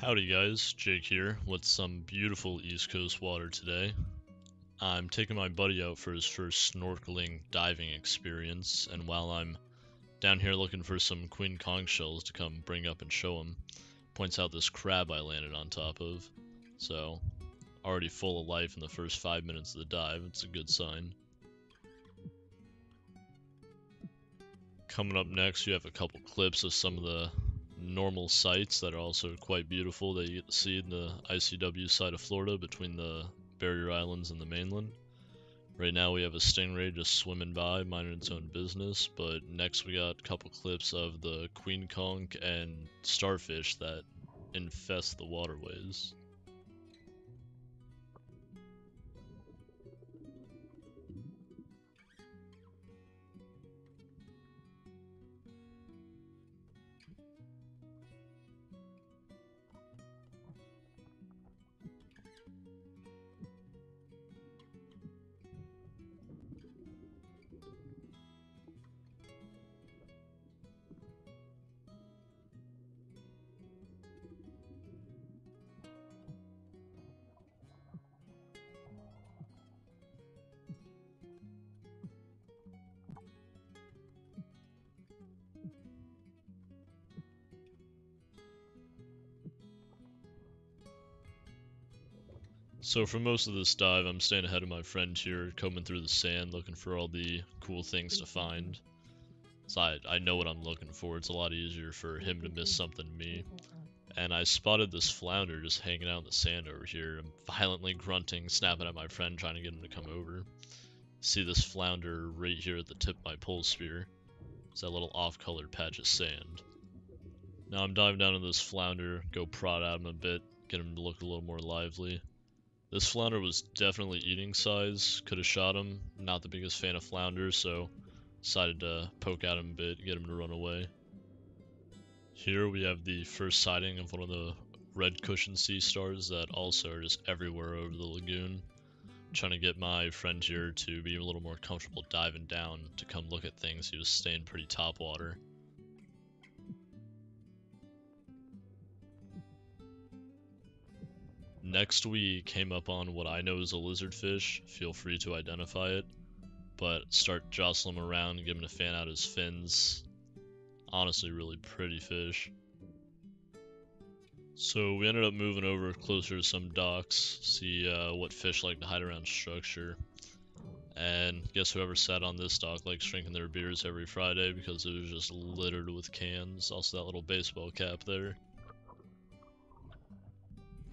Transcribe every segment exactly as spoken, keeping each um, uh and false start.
Howdy guys, Jake here with some beautiful East Coast water today. I'm taking my buddy out for his first snorkeling diving experience, and while I'm down here looking for some queen conch shells to come bring up and show him, points out this crab I landed on top of. So, already full of life in the first five minutes of the dive, it's a good sign. Coming up next, you have a couple clips of some of the normal sights that are also quite beautiful that you get to see in the I C W side of Florida between the barrier islands and the mainland. Right now we have a stingray just swimming by, minding its own business, but next we got a couple clips of the queen conch and starfish that infest the waterways. So for most of this dive, I'm staying ahead of my friend here, combing through the sand, looking for all the cool things to find. So I, I know what I'm looking for. It's a lot easier for him to miss something than me. And I spotted this flounder just hanging out in the sand over here. I'm violently grunting, snapping at my friend, trying to get him to come over. See this flounder right here at the tip of my pole spear. It's that little off-color patch of sand. Now I'm diving down into this flounder, go prod at him a bit, get him to look a little more lively. This flounder was definitely eating size, could have shot him, not the biggest fan of flounders, so decided to poke at him a bit, get him to run away. Here we have the first sighting of one of the red cushion sea stars that also are just everywhere over the lagoon. I'm trying to get my friend here to be a little more comfortable diving down to come look at things. He was staying pretty top water. Next we came up on what I know is a lizardfish, feel free to identify it, but start jostling him around and give him to fan out his fins. Honestly, really pretty fish. So we ended up moving over closer to some docks, see uh, what fish like to hide around structure. And guess whoever sat on this dock likes drinking their beers every Friday because it was just littered with cans. Also that little baseball cap there.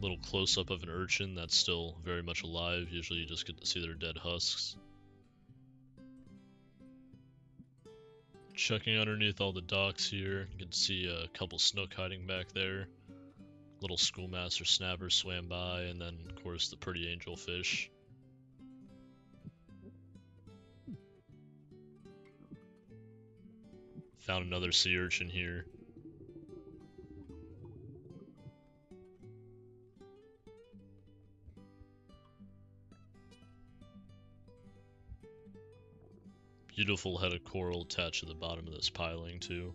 Little close-up of an urchin that's still very much alive. Usually you just get to see their dead husks. Checking underneath all the docks here, you can see a couple snook hiding back there. Little schoolmaster snapper swam by, and then of course the pretty angelfish. Found another sea urchin here. Beautiful head of coral attached to the bottom of this piling too.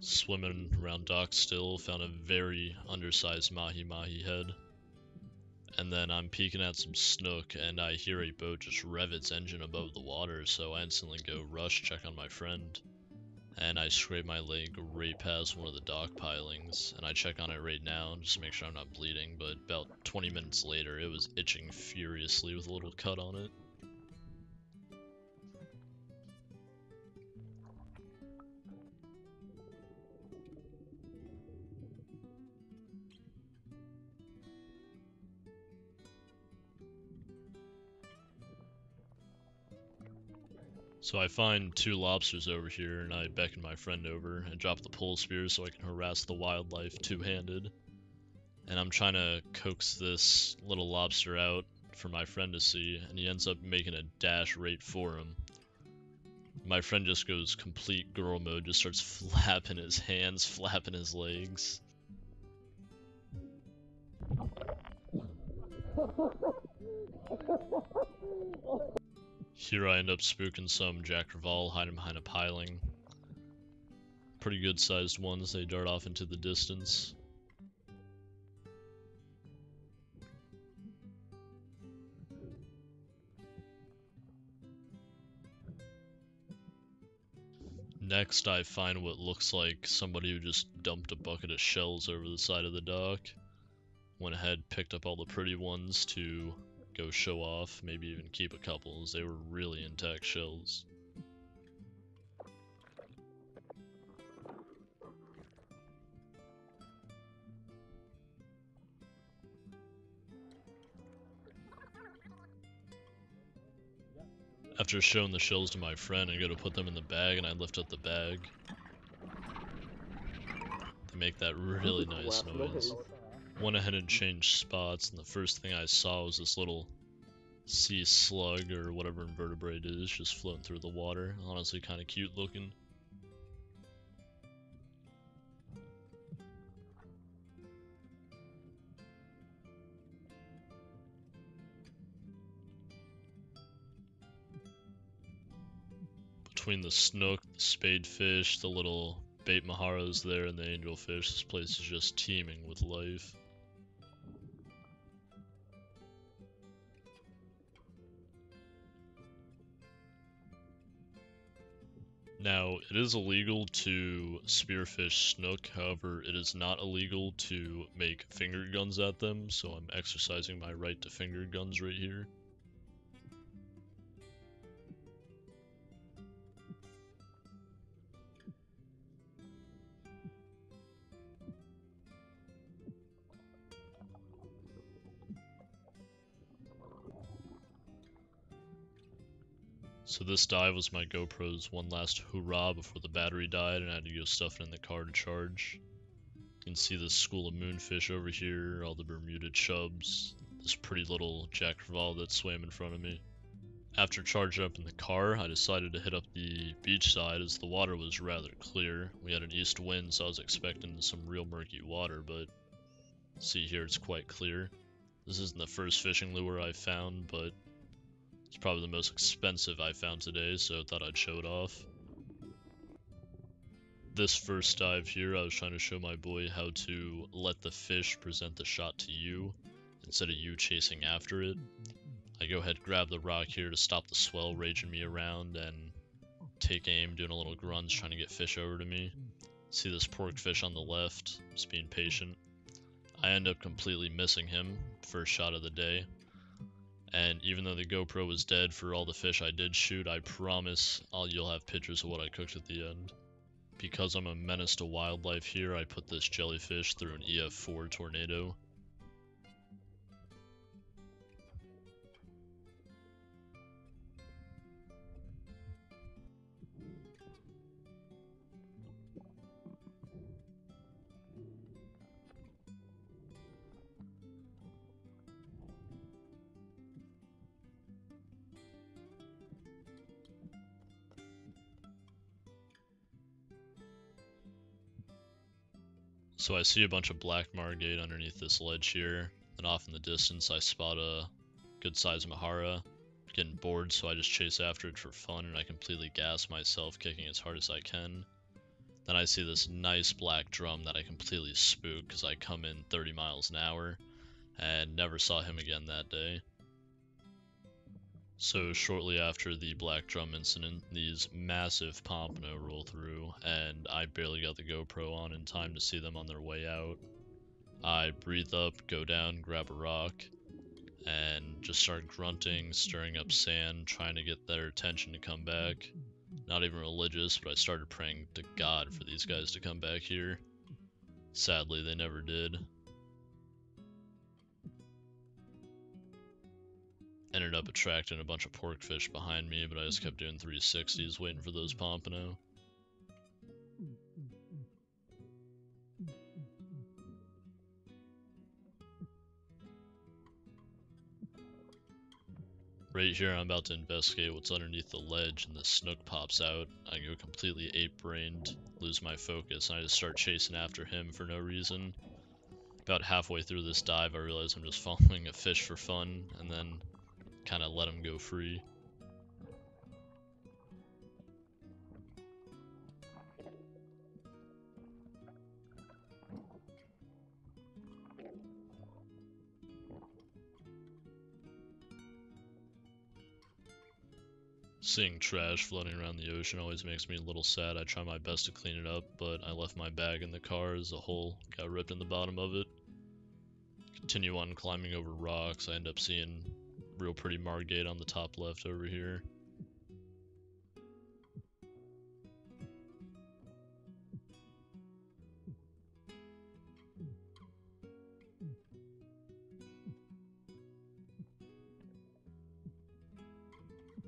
Swimming around dock still, found a very undersized mahi-mahi head. And then I'm peeking at some snook and I hear a boat just rev its engine above the water, so I instantly go rush check on my friend. And I scrape my leg right past one of the dock pilings, and I check on it right now and just make sure I'm not bleeding, but about twenty minutes later it was itching furiously with a little cut on it. So I find two lobsters over here, and I beckon my friend over and drop the pole spear so I can harass the wildlife two-handed. And I'm trying to coax this little lobster out for my friend to see, and he ends up making a dash right for him. My friend just goes complete girl mode, just starts flapping his hands, flapping his legs. Here I end up spooking some Jack Reval hiding behind a piling. Pretty good sized ones, they dart off into the distance. Next, I find what looks like somebody who just dumped a bucket of shells over the side of the dock. Went ahead, picked up all the pretty ones to go show off, maybe even keep a couple, as they were really intact shells. After showing the shells to my friend, I go to put them in the bag, and I lift up the bag. They make that really nice noise. Went ahead and changed spots, and the first thing I saw was this little sea slug, or whatever invertebrate it is, just floating through the water. Honestly, kind of cute looking. Between the snook, the spadefish, the little bait maharas there, and the angelfish, this place is just teeming with life. Now, it is illegal to spearfish snook, however, it is not illegal to make finger guns at them, so I'm exercising my right to finger guns right here. So this dive was my GoPro's one last hoorah before the battery died and I had to go stuff it in the car to charge. You can see this school of moonfish over here, all the Bermuda chubs, this pretty little Jack Crevalle that swam in front of me. After charging up in the car, I decided to hit up the beach side as the water was rather clear. We had an east wind, so I was expecting some real murky water, but see here, it's quite clear. This isn't the first fishing lure I found, but it's probably the most expensive I found today, so I thought I'd show it off. This first dive here, I was trying to show my boy how to let the fish present the shot to you, instead of you chasing after it. I go ahead, grab the rock here to stop the swell raging me around, and take aim, doing a little grunge, trying to get fish over to me. See this porkfish on the left, just being patient. I end up completely missing him, first shot of the day. And even though the GoPro was dead for all the fish I did shoot, I promise I'll, you'll have pictures of what I cooked at the end. Because I'm a menace to wildlife here, I put this jellyfish through an E F four tornado. So I see a bunch of black margate underneath this ledge here, and off in the distance I spot a good-sized mahara. Getting bored, so I just chase after it for fun, and I completely gas myself, kicking as hard as I can. Then I see this nice black drum that I completely spook, because I come in thirty miles an hour, and never saw him again that day. So shortly after the black drum incident, these massive pompano roll through, and I barely got the GoPro on in time to see them on their way out. I breathe up, go down, grab a rock, and just start grunting, stirring up sand, trying to get their attention to come back. Not even religious, but I started praying to God for these guys to come back here. Sadly, they never did. Ended up attracting a bunch of porkfish behind me, but I just kept doing three sixties waiting for those pompano. Right here I'm about to investigate what's underneath the ledge and the snook pops out. I go completely ape-brained, lose my focus, and I just start chasing after him for no reason. About halfway through this dive I realize I'm just following a fish for fun, and then kind of let him go free. Seeing trash floating around the ocean always makes me a little sad. I try my best to clean it up, but I left my bag in the car as a hole got ripped in the bottom of it. Continue on climbing over rocks. I end up seeing real pretty Margate on the top left over here.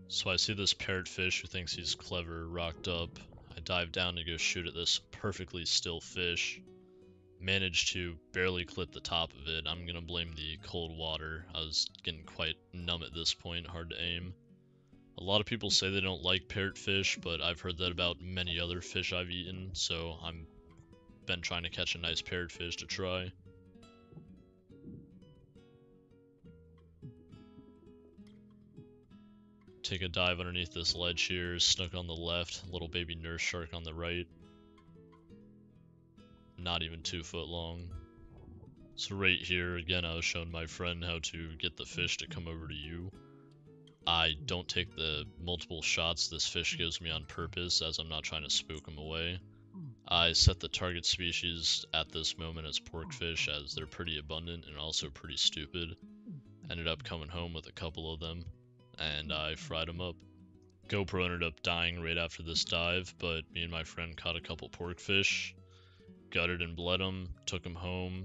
So I see this parrotfish who thinks he's clever, rocked up. I dive down to go shoot at this perfectly still fish. Managed to barely clip the top of it. I'm gonna blame the cold water. I was getting quite numb at this point, hard to aim. A lot of people say they don't like parrotfish, but I've heard that about many other fish I've eaten, so I've been trying to catch a nice parrotfish to try. Take a dive underneath this ledge here, snook on the left, little baby nurse shark on the right. Not even two foot long. So right here, again, I was showing my friend how to get the fish to come over to you. I don't take the multiple shots this fish gives me on purpose, as I'm not trying to spook him away. I set the target species at this moment as porkfish, as they're pretty abundant and also pretty stupid. Ended up coming home with a couple of them, and I fried them up. GoPro ended up dying right after this dive, but me and my friend caught a couple porkfish, gutted and bled them, took them home,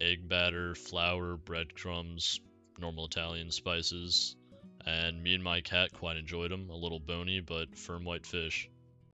egg batter, flour, breadcrumbs, normal Italian spices, and me and my cat quite enjoyed them, a little bony but firm white fish.